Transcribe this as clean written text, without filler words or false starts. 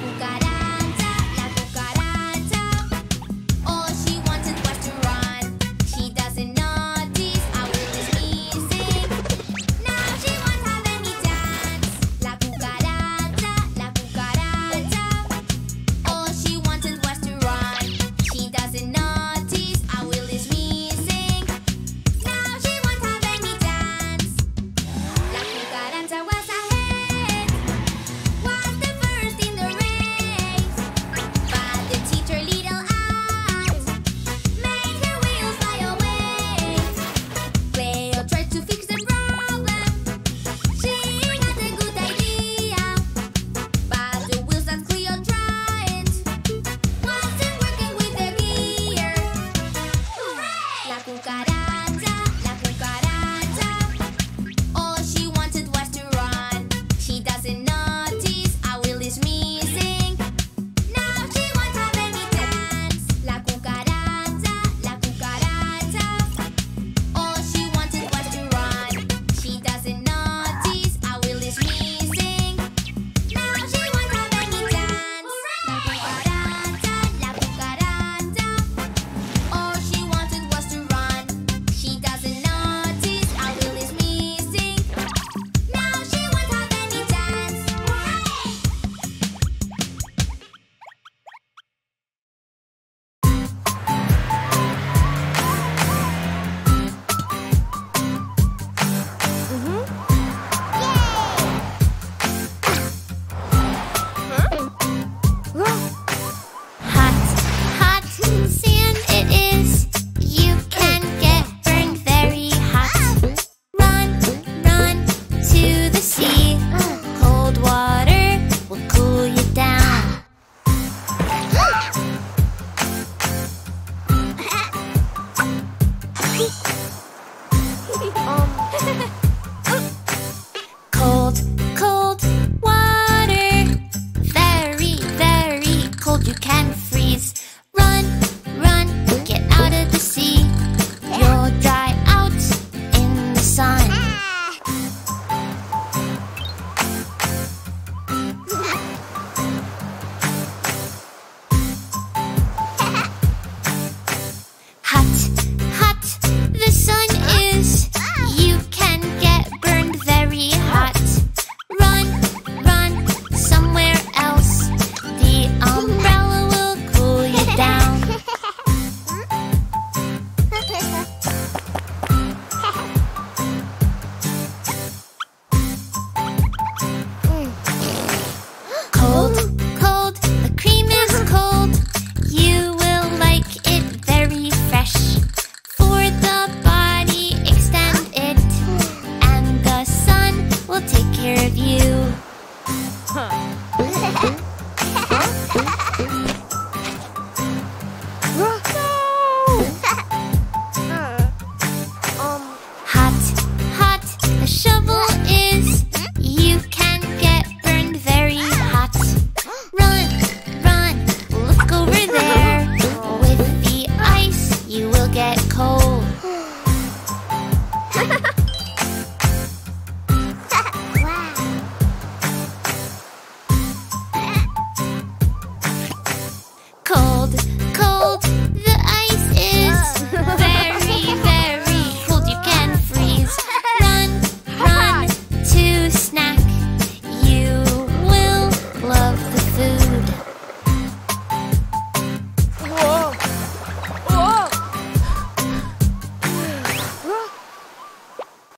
cucara.